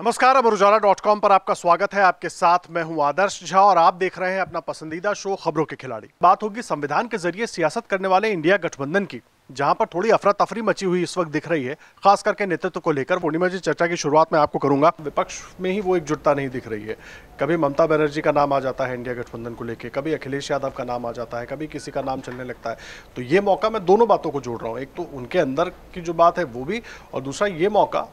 नमस्कार, अब उजाला.com पर आपका स्वागत है। आपके साथ मैं हूं आदर्श झा और आप देख रहे हैं अपना पसंदीदा शो खबरों के खिलाड़ी। बात होगी संविधान के जरिए सियासत करने वाले इंडिया गठबंधन की, जहां पर थोड़ी अफरा तफरी मची हुई इस वक्त दिख रही है, खास करके नेतृत्व को लेकर। पूर्णिमा जी, चर्चा की शुरुआत में आपको करूंगा, विपक्ष में ही वो एकजुटता नहीं दिख रही है। कभी ममता बनर्जी का नाम आ जाता है इंडिया गठबंधन को लेकर, कभी अखिलेश यादव का नाम आ जाता है, कभी किसी का नाम चलने लगता है। तो ये मौका, मैं दोनों बातों को जोड़ रहा हूँ, एक तो उनके अंदर की जो बात है वो भी, और दूसरा ये मौका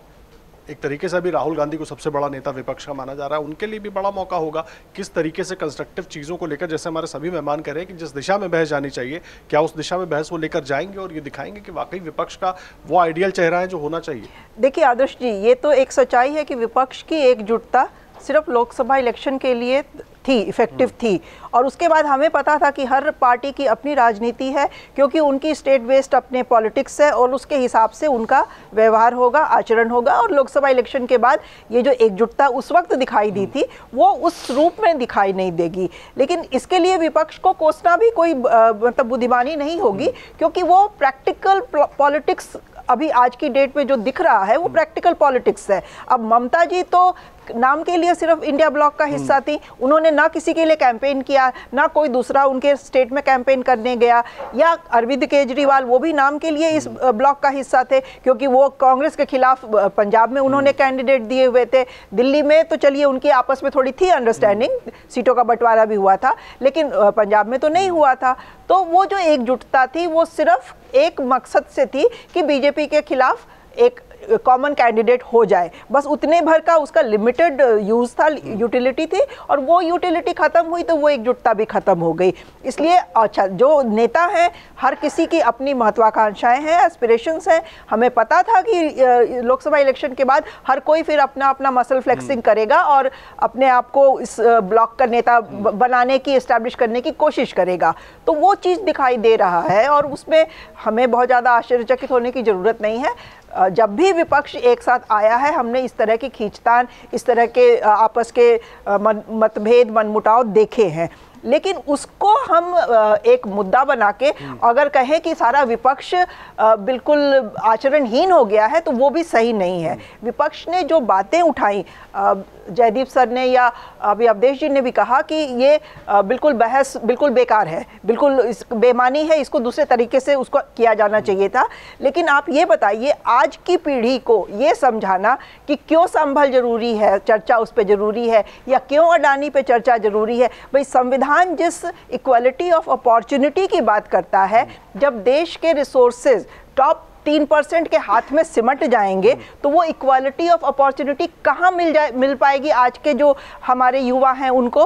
एक तरीके से अभी राहुल गांधी को सबसे बड़ा नेता विपक्ष का माना जा रहा है, उनके लिए भी बड़ा मौका होगा किस तरीके से कंस्ट्रक्टिव चीज़ों को लेकर, जैसे हमारे सभी मेहमान कह रहे हैं कि जिस दिशा में बहस जानी चाहिए, क्या उस दिशा में बहस वो लेकर जाएंगे और ये दिखाएंगे कि वाकई विपक्ष का वो आइडियल चेहरा है जो होना चाहिए। देखिए आदर्श जी, ये तो एक सच्चाई है कि विपक्ष की एकजुटता सिर्फ लोकसभा इलेक्शन के लिए थी, इफेक्टिव थी, और उसके बाद हमें पता था कि हर पार्टी की अपनी राजनीति है, क्योंकि उनकी स्टेट बेस्ड अपने पॉलिटिक्स है और उसके हिसाब से उनका व्यवहार होगा, आचरण होगा। और लोकसभा इलेक्शन के बाद ये जो एकजुटता उस वक्त दिखाई दी थी वो उस रूप में दिखाई नहीं देगी। लेकिन इसके लिए विपक्ष को कोसना भी कोई मतलब बुद्धिमानी नहीं होगी, क्योंकि वो प्रैक्टिकल पॉलिटिक्स अभी आज की डेट में जो दिख रहा है वो प्रैक्टिकल पॉलिटिक्स है। अब ममता जी तो नाम के लिए सिर्फ इंडिया ब्लॉक का हिस्सा थी, उन्होंने ना किसी के लिए कैंपेन किया, ना कोई दूसरा उनके स्टेट में कैंपेन करने गया। या अरविंद केजरीवाल, वो भी नाम के लिए इस ब्लॉक का हिस्सा थे, क्योंकि वो कांग्रेस के खिलाफ पंजाब में उन्होंने कैंडिडेट दिए हुए थे। दिल्ली में तो चलिए उनकी आपस में थोड़ी थी अंडरस्टैंडिंग, सीटों का बंटवारा भी हुआ था, लेकिन पंजाब में तो नहीं हुआ था। तो वो जो एकजुटता थी वो सिर्फ एक मकसद से थी कि बीजेपी के खिलाफ एक कॉमन कैंडिडेट हो जाए, बस उतने भर का उसका लिमिटेड यूज था, यूटिलिटी थी, और वो यूटिलिटी खत्म हुई तो वो एकजुटता भी खत्म हो गई। इसलिए अच्छा, जो नेता हैं हर किसी की अपनी महत्वाकांक्षाएं हैं, एस्पिरेशंस हैं। हमें पता था कि लोकसभा इलेक्शन के बाद हर कोई फिर अपना अपना मसल फ्लेक्सिंग करेगा और अपने आप को इस ब्लॉक का नेता बनाने की, एस्टैब्लिश करने की कोशिश करेगा। तो वो चीज़ दिखाई दे रहा है और उसमें हमें बहुत ज़्यादा आश्चर्यचकित होने की ज़रूरत नहीं है। जब भी विपक्ष एक साथ आया है हमने इस तरह की खींचतान, इस तरह के आपस के मतभेद, मनमुटाव देखे हैं। लेकिन उसको हम एक मुद्दा बना के अगर कहें कि सारा विपक्ष बिल्कुल आचरणहीन हो गया है तो वो भी सही नहीं है। विपक्ष ने जो बातें उठाई, जयदीप सर ने या अभी अवधेश जी ने भी कहा कि ये बिल्कुल बहस बिल्कुल बेकार है, बिल्कुल बेमानी है, इसको दूसरे तरीके से उसको किया जाना चाहिए था। लेकिन आप ये बताइए आज की पीढ़ी को ये समझाना कि क्यों संभल जरूरी है, चर्चा उस पर जरूरी है, या क्यों अडानी पे चर्चा जरूरी है। भाई संविधान जिस इक्वलिटी ऑफ अपॉर्चुनिटी की बात करता है, जब देश के रिसोर्सेज टॉप 3% के हाथ में सिमट जाएंगे तो वो इक्वालिटी ऑफ अपॉर्चुनिटी कहाँ मिल पाएगी। आज के जो हमारे युवा हैं उनको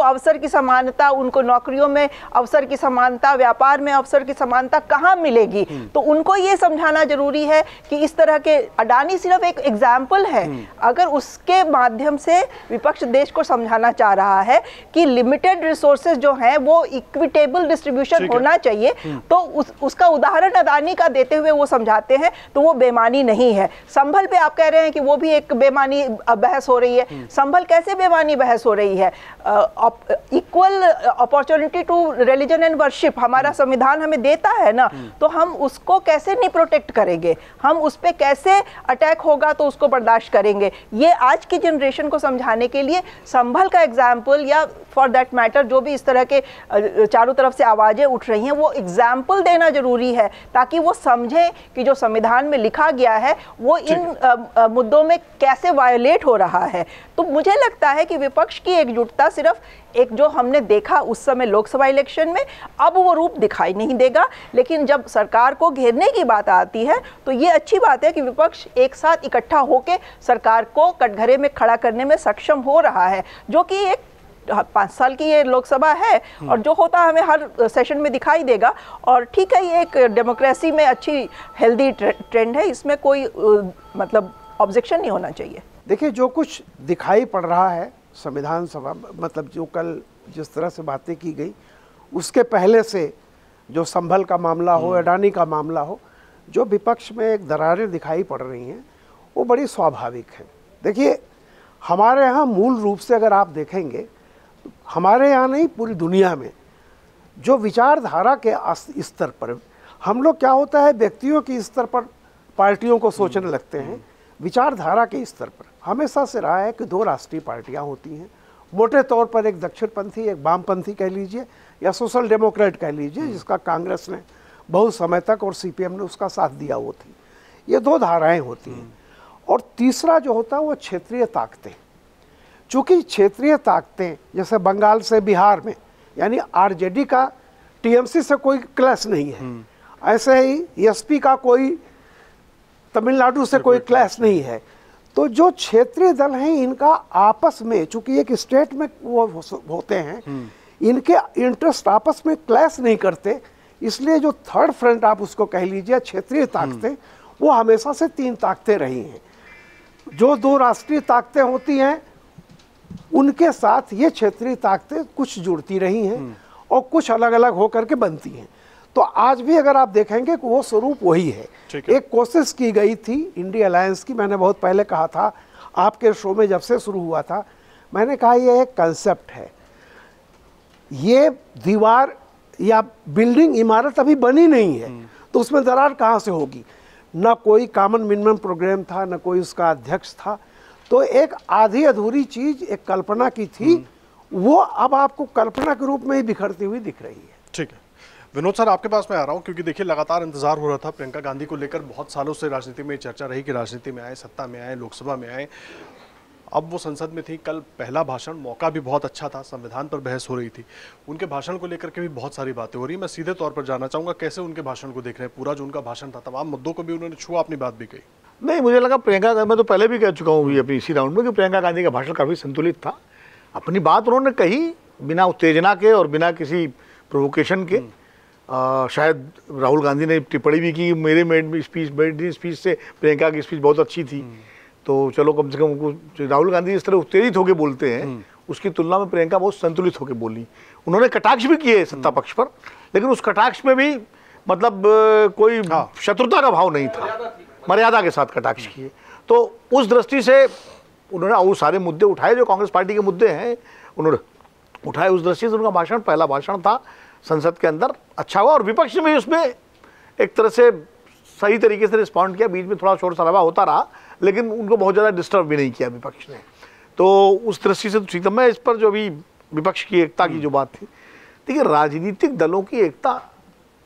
अवसर की समानता, उनको नौकरियों में अवसर की समानता, व्यापार में अवसर की समानता कहाँ मिलेगी। तो उनको ये समझाना जरूरी है कि इस तरह के अडानी सिर्फ एक एग्जाम्पल है। अगर उसके माध्यम से विपक्ष देश को समझाना चाह रहा है कि लिमिटेड रिसोर्सेज जो हैं वो इक्विटेबल डिस्ट्रीब्यूशन होना चाहिए, तो उसका उदाहरण अडानी का देते हुए वो समझाते हैं तो वो बेमानी नहीं है। संभल पे आप कह रहे हैं कि वो भी एक बेमानी बहस हो रही है। संभल कैसे बेमानी बहस हो रही है? Equal opportunity to religion and worship हमारा संविधान हमें देता है ना, तो हम उसको कैसे नहीं प्रोटेक्ट करेंगे, हम उस पर कैसे अटैक होगा तो उसको बर्दाश्त करेंगे। ये आज की जनरेशन को समझाने के लिए संभल का एग्जाम्पल, या फॉर दैट मैटर जो भी इस तरह के चारों तरफ से आवाज़ें उठ रही हैं, वो एग्जाम्पल देना जरूरी है ताकि वो समझें कि जो संविधान में लिखा गया है वो इन मुद्दों में कैसे वायोलेट हो रहा है। तो मुझे लगता है कि विपक्ष की एकजुटता सिर्फ एक जो हमने देखा उस समय लोकसभा इलेक्शन में, अब वो रूप दिखाई नहीं देगा। लेकिन जब सरकार को घेरने की बात आती है तो ये अच्छी बात है कि विपक्ष एक साथ इकट्ठा होकर सरकार को कटघरे में खड़ा करने में सक्षम हो रहा है, जो कि एक 5 साल की ये लोकसभा है और जो होता है हमें हर सेशन में दिखाई देगा। और ठीक है, ये एक डेमोक्रेसी में अच्छी हेल्दी ट्रेंड है, इसमें कोई मतलब ऑब्जेक्शन नहीं होना चाहिए। देखिए, जो कुछ दिखाई पड़ रहा है संविधान सभा, मतलब जो कल जिस तरह से बातें की गई, उसके पहले से जो संभल का मामला हो, अडानी का मामला हो, जो विपक्ष में एक दरारें दिखाई पड़ रही हैं वो बड़ी स्वाभाविक हैं। देखिए, हमारे यहाँ मूल रूप से अगर आप देखेंगे, हमारे यहाँ नहीं पूरी दुनिया में जो विचारधारा के स्तर पर हम लोग, क्या होता है, व्यक्तियों के स्तर पर पार्टियों को सोचने लगते हैं, विचारधारा के स्तर पर हमेशा से रहा है कि दो राष्ट्रीय पार्टियां होती हैं, मोटे तौर पर एक दक्षिणपंथी एक वामपंथी कह लीजिए या सोशल डेमोक्रेट कह लीजिए, जिसका कांग्रेस ने बहुत समय तक और सीपीएम ने उसका साथ दिया। वो थी ये दो धाराएं होती हैं। और तीसरा जो होता है वो क्षेत्रीय ताकतें। चूँकि क्षेत्रीय ताकतें जैसे बंगाल से बिहार में, यानी आरजेडी का टीएमसी से कोई क्लैश नहीं है, ऐसे ही एसपी का कोई तमिलनाडु से कोई क्लैश नहीं है। तो जो क्षेत्रीय दल हैं इनका आपस में, चूंकि एक स्टेट में वो होते हैं, इनके इंटरेस्ट आपस में क्लैश नहीं करते, इसलिए जो थर्ड फ्रंट आप उसको कह लीजिए क्षेत्रीय ताकतें, वो हमेशा से तीन ताकतें रही हैं। जो दो राष्ट्रीय ताकतें होती हैं उनके साथ ये क्षेत्रीय ताकतें कुछ जुड़ती रही हैं और कुछ अलग अलग होकर के बनती हैं। तो आज भी अगर आप देखेंगे कि वो स्वरूप वही है। एक कोशिश की गई थी इंडिया अलायंस की, मैंने बहुत पहले कहा था आपके शो में जब से शुरू हुआ था, मैंने कहा ये एक कंसेप्ट है, ये दीवार या बिल्डिंग इमारत अभी बनी नहीं है तो उसमें दरार कहाँ से होगी। ना कोई कॉमन मिनिमम प्रोग्राम था, ना कोई उसका अध्यक्ष था, तो एक आधी अधूरी चीज, एक कल्पना की थी, वो अब आपको कल्पना के रूप में ही बिखरती हुई दिख रही है। ठीक है विनोद सर, आपके पास मैं आ रहा हूँ क्योंकि देखिए लगातार इंतजार हो रहा था प्रियंका गांधी को लेकर, बहुत सालों से राजनीति में चर्चा रही कि राजनीति में आए, सत्ता में आए, लोकसभा में आए। अब वो संसद में थी, कल पहला भाषण, मौका भी बहुत अच्छा था, संविधान पर बहस हो रही थी, उनके भाषण को लेकर के भी बहुत सारी बातें हो रही है। मैं सीधे तौर पर जानना चाहूँगा कैसे उनके भाषण को देख रहे हैं, पूरा जो उनका भाषण था, तमाम मुद्दों को भी उन्होंने छुआ, अपनी बात भी कही। नहीं मुझे लगा प्रियंका, मैं तो पहले भी कह चुका हूँ अपनी इसी राउंड में कि प्रियंका गांधी का भाषण काफ़ी संतुलित था, अपनी बात उन्होंने कही बिना उत्तेजना के और बिना किसी प्रोवोकेशन के। शायद राहुल गांधी ने टिप्पणी भी की मेरे मेड स्पीच से प्रियंका की स्पीच बहुत अच्छी थी, तो चलो कम से कम राहुल गांधी इस तरह उत्तेजित होकर बोलते हैं, उसकी तुलना में प्रियंका बहुत संतुलित होकर बोली। उन्होंने कटाक्ष भी किए सत्ता पक्ष पर, लेकिन उस कटाक्ष में भी मतलब कोई शत्रुता का भाव नहीं था, मर्यादा के साथ कटाक्ष किए। तो उस दृष्टि से उन्होंने वो सारे मुद्दे उठाए जो कांग्रेस पार्टी के मुद्दे हैं, उन्होंने उठाए। उस दृष्टि से उनका भाषण पहला भाषण था संसद के अंदर, अच्छा हुआ, और विपक्ष ने भी उसमें एक तरह से सही तरीके से रिस्पॉन्ड किया। बीच में थोड़ा शोर शराबा होता रहा लेकिन उनको बहुत ज़्यादा डिस्टर्ब भी नहीं किया विपक्ष ने, तो उस दृष्टि से तो ठीक था। मैं इस पर जो भी विपक्ष की एकता की जो बात थी, देखिए राजनीतिक दलों की एकता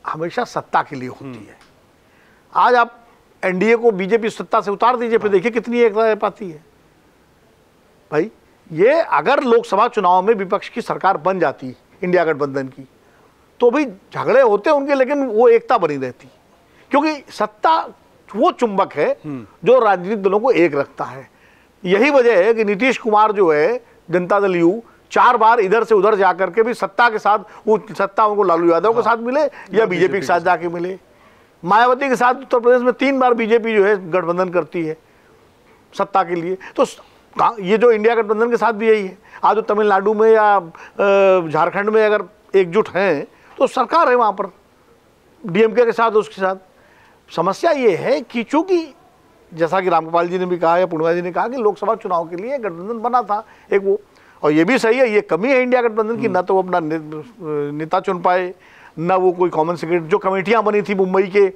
हमेशा सत्ता के लिए होती है। आज आप एनडीए को बीजेपी सत्ता से उतार दीजिए, फिर देखिए कितनी एकता रह पाती है। भाई ये अगर लोकसभा चुनाव में विपक्ष की सरकार बन जाती इंडिया गठबंधन की, तो भी झगड़े होते उनके, लेकिन वो एकता बनी रहती, क्योंकि सत्ता वो चुंबक है जो राजनीतिक दलों को एक रखता है। यही वजह है कि नीतीश कुमार जो है जनता दल यू 4 बार इधर से उधर जा करके भी सत्ता के साथ, वो सत्ता उनको लालू यादव के साथ मिले या बीजेपी के साथ जाके मिले। मायावती के साथ उत्तर प्रदेश में 3 बार बीजेपी जो है गठबंधन करती है सत्ता के लिए। तो ये जो इंडिया गठबंधन के साथ भी यही है, आज जो तमिलनाडु में या झारखंड में अगर एकजुट हैं तो सरकार है वहाँ पर डीएमके के साथ, उसके साथ। समस्या ये है कि चूँकि जैसा कि रामगोपाल जी ने भी कहा या पूर्णिमा जी ने कहा कि लोकसभा चुनाव के लिए गठबंधन बना था एक वो, और ये भी सही है, ये कमी है इंडिया गठबंधन की, ना तो वो अपना नेता चुन पाए, ना वो कोई कॉमन सेक्रेटरी। जो कमेटियाँ बनी थी मुंबई के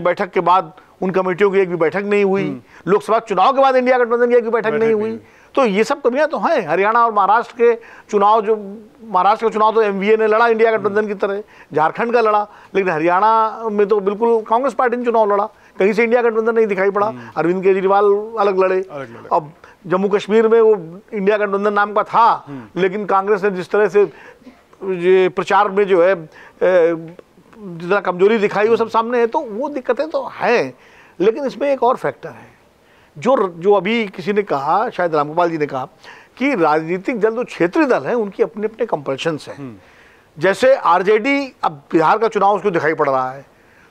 बैठक के बाद, उन कमेटियों की एक भी बैठक नहीं हुई। लोकसभा चुनाव के बाद इंडिया गठबंधन की एक भी बैठक नहीं हुई। तो ये सब कमियां तो हैं। हरियाणा और महाराष्ट्र के चुनाव, जो महाराष्ट्र का चुनाव तो एमवीए ने लड़ा इंडिया गठबंधन की तरह, झारखंड का लड़ा, लेकिन हरियाणा में तो बिल्कुल कांग्रेस पार्टी ने चुनाव लड़ा, कहीं से इंडिया गठबंधन नहीं दिखाई पड़ा। अरविंद केजरीवाल अलग लड़े। अब जम्मू कश्मीर में वो इंडिया गठबंधन नाम का था, लेकिन कांग्रेस ने जिस तरह से ये प्रचार में जो है जितना कमजोरी दिखाई, वो सब सामने है। तो वो दिक्कतें तो हैं, लेकिन इसमें एक और फैक्टर है जो अभी किसी ने कहा, शायद रामगोपाल जी ने कहा, कि राजनीतिक दल जो क्षेत्रीय दल हैं उनकी अपने अपने कंपल्शंस हैं। जैसे आरजेडी अब बिहार का चुनाव उसको दिखाई पड़ रहा है,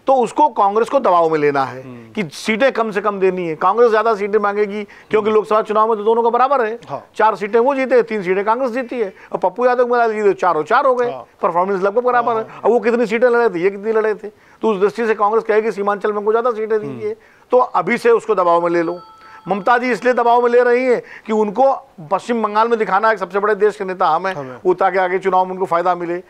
तो उसको कांग्रेस को दबाव में लेना है कि सीटें कम से कम देनी है। कांग्रेस ज़्यादा सीटें मांगेगी क्योंकि लोकसभा चुनाव में तो दोनों का बराबर है। 4 सीटें वो जीते, 3 सीटें कांग्रेस जीती है, और पप्पू यादव को मिला लीजिए 4 और 4 हो गए, परफॉर्मेंस लगभग बराबर है। अब वो कितनी सीटें लड़े थे, ये कितनी लड़े थे, तो उस दृष्टि से कांग्रेस कहेगी सीमांचल में हमको ज़्यादा सीटें दीजिए, तो अभी से उसको दबाव में ले लो। ममता जी इसलिए दबाव में ले रही है कि उनको पश्चिम बंगाल में दिखाना है सबसे बड़े देश के नेता हम हैं, वो, ताकि आगे चुनाव में उनको फायदा मिले।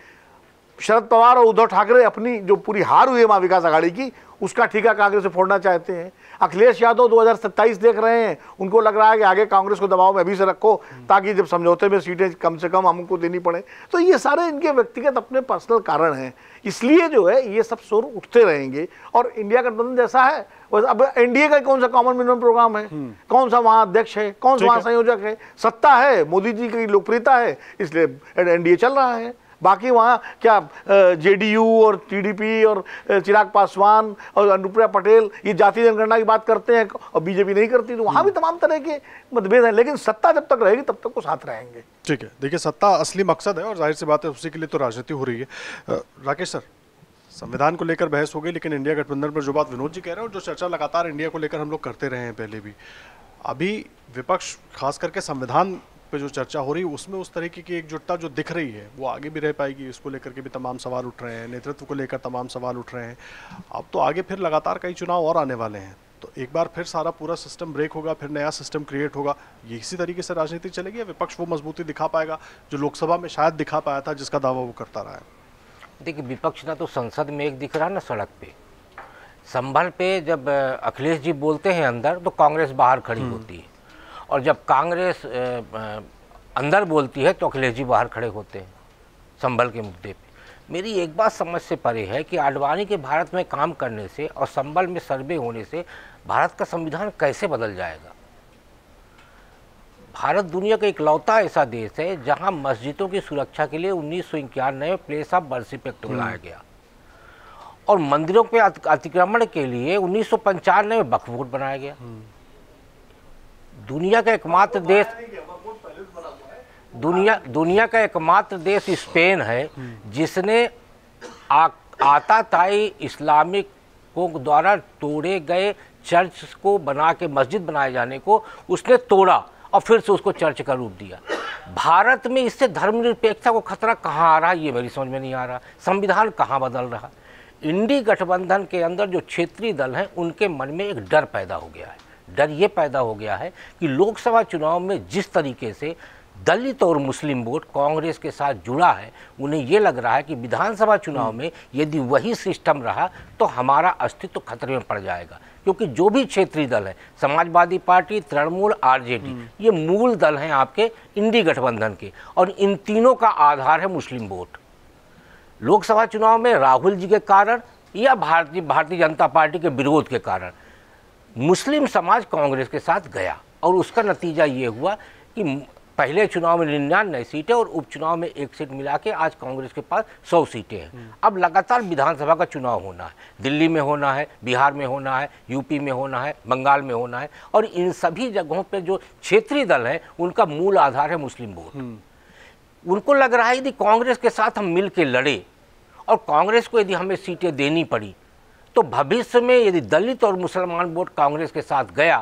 शरद पवार और उद्धव ठाकरे अपनी जो पूरी हार हुई है महाविकास आघाड़ी की, उसका ठीका कांग्रेस से फोड़ना चाहते हैं। अखिलेश यादव 2027 देख रहे हैं, उनको लग रहा है कि आगे कांग्रेस को दबाव में अभी से रखो ताकि जब समझौते में सीटें कम से कम हमको देनी पड़े। तो ये सारे इनके व्यक्तिगत अपने पर्सनल कारण हैं, इसलिए जो है ये सब शोर उठते रहेंगे। और इंडिया गठबंधन जैसा है, अब एनडीए का कौन सा कॉमन मिनिमम प्रोग्राम है, कौन सा वहाँ अध्यक्ष है, कौन सा वहाँ संयोजक है, सत्ता है, मोदी जी की लोकप्रियता है, इसलिए एनडीए चल रहा है। बाकी वहाँ क्या जेडीयू और टीडीपी और चिराग पासवान और अनुप्रिया पटेल ये जातीय जनगणना की बात करते हैं और बीजेपी नहीं करती, तो वहाँ भी तमाम तरह के मतभेद हैं। लेकिन सत्ता जब तक रहेगी तब तक वो साथ रहेंगे। ठीक है, देखिए सत्ता असली मकसद है और जाहिर सी बात है उसी के लिए तो राजनीति हो रही है। राकेश सर, संविधान को लेकर बहस हो गई, लेकिन इंडिया गठबंधन पर जो बात विनोद जी कह रहे हैं और जो चर्चा लगातार इंडिया को लेकर हम लोग करते रहे हैं पहले भी, अभी विपक्ष खास करके संविधान पे जो चर्चा हो रही है उसमें उस तरीके की एकजुटता जो दिख रही है वो आगे भी रह पाएगी? इसको लेकर के भी तमाम सवाल उठ रहे हैं, नेतृत्व को लेकर तमाम सवाल उठ रहे हैं। अब तो आगे फिर लगातार कई चुनाव और आने वाले हैं, तो एक बार फिर सारा पूरा सिस्टम ब्रेक होगा, फिर नया सिस्टम क्रिएट होगा। ये इसी तरीके से राजनीति चलेगी या विपक्ष वो मजबूती दिखा पाएगा जो लोकसभा में शायद दिखा पाया था, जिसका दावा वो करता रहा है? देखिए, विपक्ष ना तो संसद में एक दिख रहा है ना सड़क पे। संभल पे जब अखिलेश जी बोलते हैं अंदर तो कांग्रेस बाहर खड़ी होती है, और जब कांग्रेस अंदर बोलती है तो अखिलेश जी बाहर खड़े होते हैं संभल के मुद्दे पे। मेरी एक बात समझ से परे है कि आडवाणी के भारत में काम करने से और संभल में सर्वे होने से भारत का संविधान कैसे बदल जाएगा? भारत दुनिया का इकलौता ऐसा देश है जहां मस्जिदों की सुरक्षा के लिए 1991 में प्लेस ऑफ वर्शिप एक्ट लाया गया और मंदिरों के अतिक्रमण के लिए 1995 में वक्फ बोर्ड बनाया गया। दुनिया का एकमात्र देश दुनिया का एकमात्र देश स्पेन है जिसने आताताई इस्लामिकों द्वारा तोड़े गए चर्च को बना के मस्जिद बनाए जाने को उसने तोड़ा और फिर से उसको चर्च का रूप दिया। भारत में इससे धर्मनिरपेक्षता को खतरा कहाँ आ रहा है, ये मेरी समझ में नहीं आ रहा। संविधान कहाँ बदल रहा? इंडी गठबंधन के अंदर जो क्षेत्रीय दल हैं उनके मन में एक डर पैदा हो गया है। डर ये पैदा हो गया है कि लोकसभा चुनाव में जिस तरीके से दलित और मुस्लिम वोट कांग्रेस के साथ जुड़ा है, उन्हें ये लग रहा है कि विधानसभा चुनाव में यदि वही सिस्टम रहा तो हमारा अस्तित्व खतरे में पड़ जाएगा। क्योंकि जो भी क्षेत्रीय दल है, समाजवादी पार्टी, तृणमूल, आरजेडी, ये मूल दल हैं आपके इंडी गठबंधन के, और इन तीनों का आधार है मुस्लिम वोट। लोकसभा चुनाव में राहुल जी के कारण या भारतीय जनता पार्टी के विरोध के कारण मुस्लिम समाज कांग्रेस के साथ गया, और उसका नतीजा ये हुआ कि पहले चुनाव में 99 सीटें और उपचुनाव में 1 सीट मिला के आज कांग्रेस के पास 100 सीटें हैं। अब लगातार विधानसभा का चुनाव होना है, दिल्ली में होना है, बिहार में होना है, यूपी में होना है, बंगाल में होना है, और इन सभी जगहों पे जो क्षेत्रीय दल हैं उनका मूल आधार है मुस्लिम वोट। उनको लग रहा है यदि कांग्रेस के साथ हम मिल के लड़े और कांग्रेस को यदि हमें सीटें देनी पड़ी तो भविष्य में यदि दलित और मुसलमान वोट कांग्रेस के साथ गया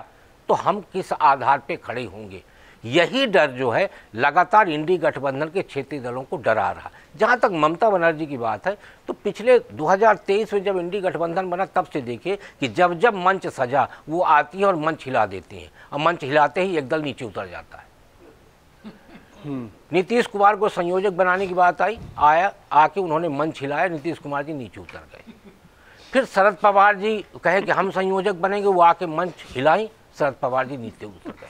तो हम किस आधार पे खड़े होंगे। यही डर जो है लगातार इंडी गठबंधन के क्षेत्रीय दलों को डरा रहा। जहाँ तक ममता बनर्जी की बात है तो पिछले 2023 में जब इंडी गठबंधन बना तब से देखिए कि जब जब मंच सजा वो आती है और मंच हिला देती हैं, और मंच हिलाते ही एक दल नीचे उतर जाता है। नीतीश कुमार को संयोजक बनाने की बात आके उन्होंने मंच हिलाया, नीतीश कुमार जी नीचे उतर गए। फिर शरद पवार जी कहे कि हम संयोजक बनेंगे, वो आके मंच हिलाई, शरद पवार जी नीचे उतर गए।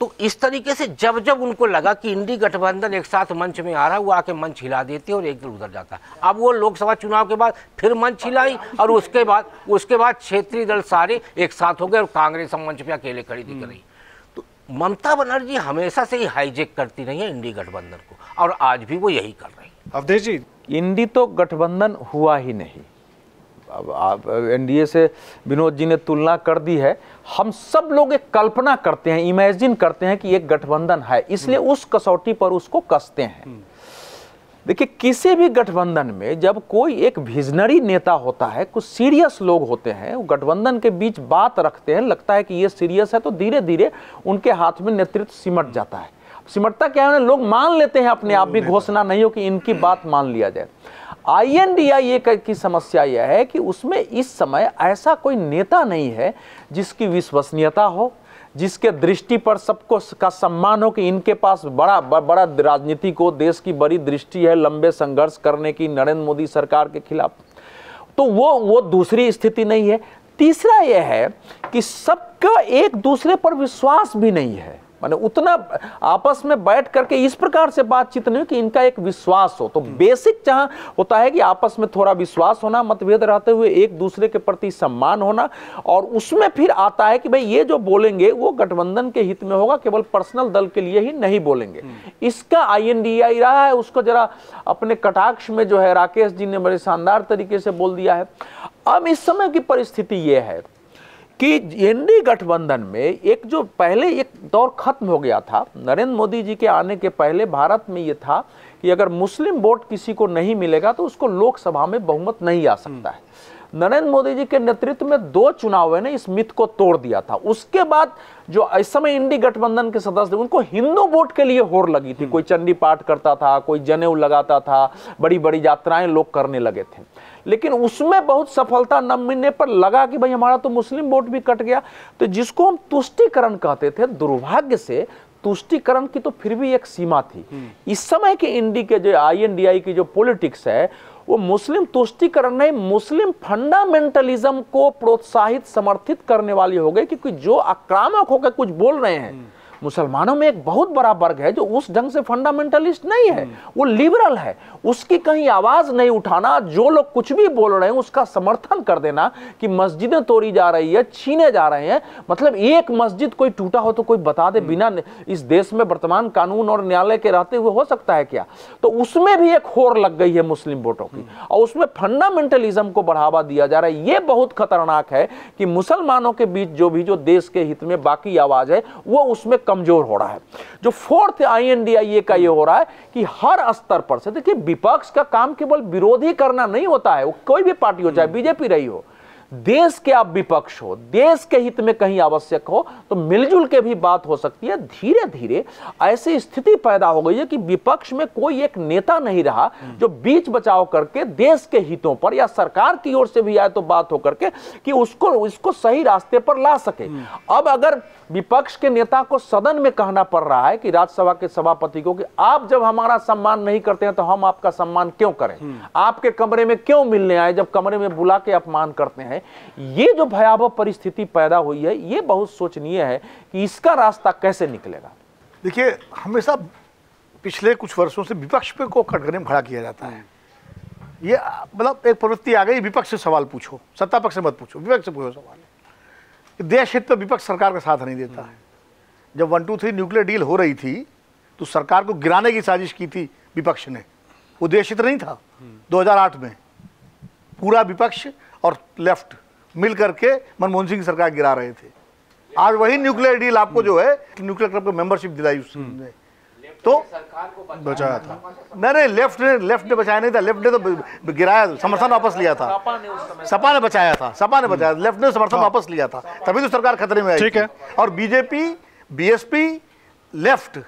तो इस तरीके से जब जब उनको लगा कि इंडी गठबंधन एक साथ मंच में आ रहा है वो आके मंच हिला देती है और एक दल उतर जाता है। अब वो लोकसभा चुनाव के बाद फिर मंच हिलाई और उसके बाद क्षेत्रीय दल सारे एक साथ हो गए और कांग्रेस मंच पर अकेले खड़ी दिख रही। तो ममता बनर्जी हमेशा से ही हाईजेक करती रही है इंडी गठबंधन को, और आज भी वो यही कर रही है। अवधेश जी, इंडी तो गठबंधन हुआ ही नहीं। अब आप एनडीए से विनोद जी ने तुलना कर दी है। हम सब लोग एक कल्पना करते हैं, इमेजिन करते हैं कि एक गठबंधन है, इसलिए उस कसौटी पर उसको कसते हैं। देखिए, किसी भी गठबंधन में जब कोई एक विजनरी नेता होता है, कुछ सीरियस लोग होते हैं, वो गठबंधन के बीच बात रखते हैं, लगता है कि ये सीरियस है, तो धीरे धीरे उनके हाथ में नेतृत्व सिमट जाता है। सिमटता क्या है, लोग मान लेते हैं अपने आप भी, घोषणा नहीं हो कि इनकी बात मान लिया जाए। INDIA की समस्या यह है कि उसमें इस समय ऐसा कोई नेता नहीं है जिसकी विश्वसनीयता हो, जिसके दृष्टि पर सबको का सम्मान हो कि इनके पास बड़ा राजनीति को देश की बड़ी दृष्टि है लंबे संघर्ष करने की नरेंद्र मोदी सरकार के खिलाफ। तो वो दूसरी स्थिति नहीं है। तीसरा यह है कि सबका एक दूसरे पर विश्वास भी नहीं है, माने उतना आपस में बैठ करके इस प्रकार से बातचीत नहीं कि इनका एक विश्वास हो। तो बेसिक जहाँ होता है कि आपस में थोड़ा विश्वास होना, मतभेद रहते हुए एक दूसरे के प्रति सम्मान होना, और उसमें फिर आता है कि भाई ये जो बोलेंगे वो गठबंधन के हित में होगा, केवल पर्सनल दल के लिए ही नहीं बोलेंगे। इसका INDI रहा है, उसको जरा अपने कटाक्ष में जो है राकेश जी ने बड़े शानदार तरीके से बोल दिया है। अब इस समय की परिस्थिति ये है कि एनडीए गठबंधन में एक जो पहले एक दौर खत्म हो गया था नरेंद्र मोदी जी के आने के पहले भारत में, ये था कि अगर मुस्लिम वोट किसी को नहीं मिलेगा तो उसको लोकसभा में बहुमत नहीं आ सकता है। नरेंद्र मोदी जी के नेतृत्व में 2 चुनावों ने इस मिथ को तोड़ दिया था। उसके बाद जो इस समय इंडी गठबंधन के सदस्य उनको हिंदू वोट के लिए होड़ लगी थी, कोई चंडी पाठ करता था, कोई जनेऊ लगाता था, बड़ी बड़ी यात्राएं लोग करने लगे थे, लेकिन उसमें बहुत सफलता न मिलने पर लगा कि भाई हमारा तो मुस्लिम वोट भी कट गया। तो जिसको हम तुष्टीकरण कहते थे, दुर्भाग्य से तुष्टीकरण की तो फिर भी एक सीमा थी। इस समय के इंडी के जो INDI की जो पॉलिटिक्स है वो मुस्लिम तुष्टीकरण नहीं, मुस्लिम फंडामेंटलिज्म को प्रोत्साहित समर्थित करने वाली हो गई, क्योंकि जो आक्रामक होकर कुछ बोल रहे हैं, मुसलमानों में एक बहुत बड़ा वर्ग है जो उस ढंग से फंडामेंटलिस्ट नहीं है, वो लिबरल है, उसकी कहीं आवाज नहीं उठाना, जो लोग कुछ भी बोल रहे हैं उसका समर्थन कर देना कि मस्जिदें तोड़ी जा रही है, छीने जा रहे हैं, मतलब एक मस्जिद कोई टूटा हो तो कोई बता दे, बिना इस देश में वर्तमान कानून और न्यायालय के रहते हुए हो सकता है क्या। तो उसमें भी एक होड़ लग गई है मुस्लिम वोटों की, और उसमें फंडामेंटलिज्म को बढ़ावा दिया जा रहा है। ये बहुत खतरनाक है कि मुसलमानों के बीच जो भी जो देश के हित में बाकी आवाज है वो उसमें कमजोर हो रहा है। जो फोर्थ INDI का ये हो रहा है कि हर स्तर पर से, देखिए विपक्ष का काम केवल विरोधी करना नहीं होता है, कोई भी पार्टी हो चाहे बीजेपी रही हो, देश के आप विपक्ष हो, देश के हित में कहीं आवश्यक हो तो मिलजुल के भी बात हो सकती है। धीरे धीरे ऐसी स्थिति पैदा हो गई है कि विपक्ष में कोई एक नेता नहीं रहा जो बीच बचाव करके देश के हितों पर या सरकार की ओर से भी आए तो बात हो करके कि उसको इसको सही रास्ते पर ला सके। अब अगर विपक्ष के नेता को सदन में कहना पड़ रहा है कि राज्यसभा के सभापति को कि आप जब हमारा सम्मान नहीं करते हैं तो हम आपका सम्मान क्यों करें, आपके कमरे में क्यों मिलने आए जब कमरे में बुला के अपमान करते हैं, ये जो भयावह परिस्थिति पैदा हुई है ये बहुत सोचनीय है कि इसका रास्ता कैसे निकलेगा। देखिए हमेशा पिछले कुछ वर्षों से विपक्ष पे को कटघरे में खड़ा किया जाता है, ये मतलब एक प्रवृत्ति आ गई, विपक्ष से सवाल पूछो, सत्ता पक्ष से मत पूछो, विपक्ष से पूछो सवाल। देश हित में विपक्ष सरकार का साथ नहीं देता है। जब 1-2-3 न्यूक्लियर डील हो रही थी तो सरकार को गिराने की साजिश की थी विपक्ष ने, वो देश हित नहीं था। 2008 में पूरा विपक्ष और लेफ्ट मिल करके मनमोहन सिंह सरकार गिरा रहे थे। आज वही न्यूक्लियर डील आपको जो है न्यूक्लियर क्लब को मेंबरशिप दिलाई उसने, तो सरकार को बचाया था। नहीं, लेफ्ट ने बचाया नहीं था, लेफ्ट ने तो गिराया, समर्थन वापस लिया था, सपा ने बचाया था, सपा ने बचाया, लेफ्ट ने समर्थन वापस लिया था, तभी तो सरकार खतरे में आई। ठीक है, और बीजेपी, BSP, लेफ्ट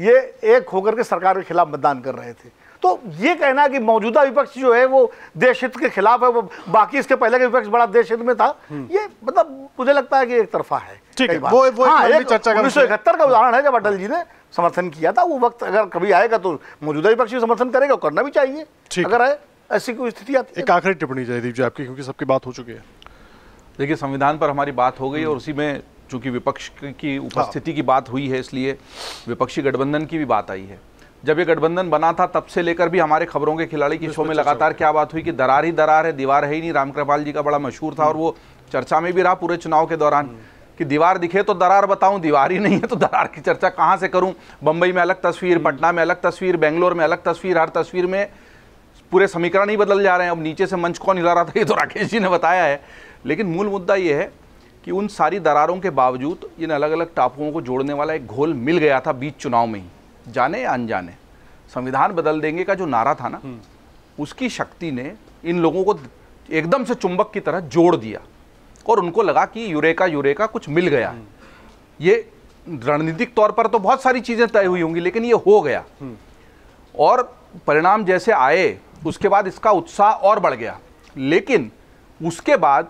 ये एक होकर के सरकार के खिलाफ मतदान कर रहे थे। तो ये कहना कि मौजूदा विपक्ष जो है वो देश हित के खिलाफ है, वो बाकी इसके पहले का विपक्ष बड़ा देश हित में था, ये मतलब मुझे लगता है कि एक तरफा है। ठीक है, वो 1971 का उदाहरण है जब अटल जी ने समर्थन किया था। वो वक्त अगर कभी आएगा तो मौजूदा विपक्ष भी समर्थन करेगा, करना भी चाहिए अगर आए, ऐसी कोई स्थिति आती है। एक आखिरी टिप्पणी जयदीप जी आपकी, क्योंकि सबकी बात हो चुकी है। देखिए संविधान पर हमारी बात हो गई और उसी में चूंकि विपक्ष की उपस्थिति की बात हुई है इसलिए विपक्षी गठबंधन की भी बात आई है। जब ये गठबंधन बना था तब से लेकर भी हमारे खबरों के खिलाड़ी की शो में लगातार क्या बात हुई कि दरार ही दरार है, दीवार है ही नहीं। रामकृपाल जी का बड़ा मशहूर था और वो चर्चा में भी रहा पूरे चुनाव के दौरान कि दीवार दिखे तो दरार बताऊं, दीवार ही नहीं है तो दरार की चर्चा कहां से करूं। बंबई में अलग तस्वीर, पटना में अलग तस्वीर, बेंगलोर में अलग तस्वीर, हर तस्वीर में पूरे समीकरण ही बदल जा रहे हैं। अब नीचे से मंच कौन हिला रहा था ये तो राकेश जी ने बताया है, लेकिन मूल मुद्दा ये है कि उन सारी दरारों के बावजूद इन अलग अलग टापुओं को जोड़ने वाला एक घोल मिल गया था बीच चुनाव में ही, जाने अनजाने। संविधान बदल देंगे का जो नारा था ना, उसकी शक्ति ने इन लोगों को एकदम से चुंबक की तरह जोड़ दिया और उनको लगा कि यूरेका यूरेका कुछ मिल गया। ये रणनीतिक तौर पर तो बहुत सारी चीज़ें तय हुई होंगी लेकिन ये हो गया और परिणाम जैसे आए उसके बाद इसका उत्साह और बढ़ गया। लेकिन उसके बाद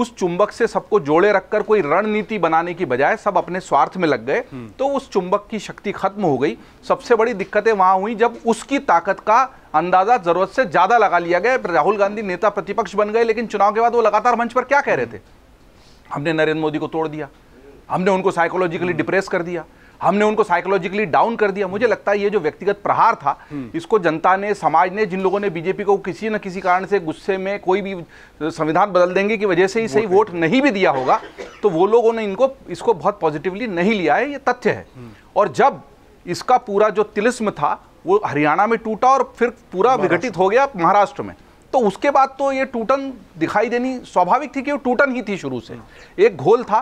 उस चुंबक से सबको जोड़े रखकर कोई रणनीति बनाने की बजाय सब अपने स्वार्थ में लग गए, तो उस चुंबक की शक्ति खत्म हो गई। सबसे बड़ी दिक्कतें वहां हुई जब उसकी ताकत का अंदाजा जरूरत से ज्यादा लगा लिया गया। राहुल गांधी नेता प्रतिपक्ष बन गए, लेकिन चुनाव के बाद वो लगातार मंच पर क्या कह रहे थे, हमने नरेंद्र मोदी को तोड़ दिया, हमने उनको साइकोलॉजिकली डिप्रेस कर दिया, हमने उनको साइकोलॉजिकली डाउन कर दिया। मुझे लगता है ये जो व्यक्तिगत प्रहार था, इसको जनता ने, समाज ने, जिन लोगों ने बीजेपी को किसी न किसी कारण से गुस्से में, कोई भी संविधान बदल देंगे की वजह से ही सही वोट नहीं भी दिया होगा, तो वो लोगों ने इनको इसको बहुत पॉजिटिवली नहीं लिया है, ये तथ्य है। और जब इसका पूरा जो तिलिस्म था वो हरियाणा में टूटा और फिर पूरा विघटित हो गया महाराष्ट्र में, तो उसके बाद तो ये टूटन दिखाई देनी स्वाभाविक थी कि वो टूटन ही थी शुरू से। एक घोल था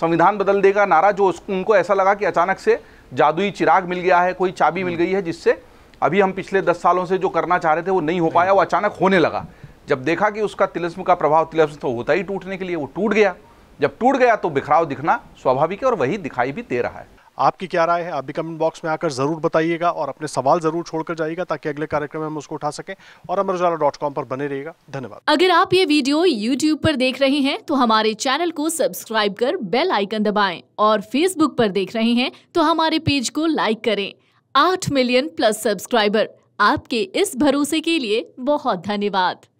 संविधान बदल देगा नारा, जो उनको ऐसा लगा कि अचानक से जादुई चिराग मिल गया है, कोई चाबी मिल गई है जिससे अभी हम पिछले 10 सालों से जो करना चाह रहे थे वो नहीं हो पाया, वो अचानक होने लगा। जब देखा कि उसका तिलिस्म का प्रभाव, तिलिस्म तो होता ही टूटने के लिए, वो टूट गया। जब टूट गया तो बिखराव दिखना स्वाभाविक है और वही दिखाई भी दे रहा है। आपकी क्या राय है, आप भी कमेंट बॉक्स में आकर ज़रूर बताइएगा और अपने सवाल ज़रूर छोड़कर जाइएगा ताकि अगले कार्यक्रम में हम उसको उठा सकें। और अमर उजाला .com पर बने रहिएगा। धन्यवाद। अगर आप ये वीडियो YouTube पर देख रहे हैं तो हमारे चैनल को सब्सक्राइब कर बेल आइकन दबाएं और Facebook पर देख रहे हैं तो हमारे पेज को लाइक करें। 8 मिलियन+ सब्सक्राइबर, आपके इस भरोसे के लिए बहुत धन्यवाद।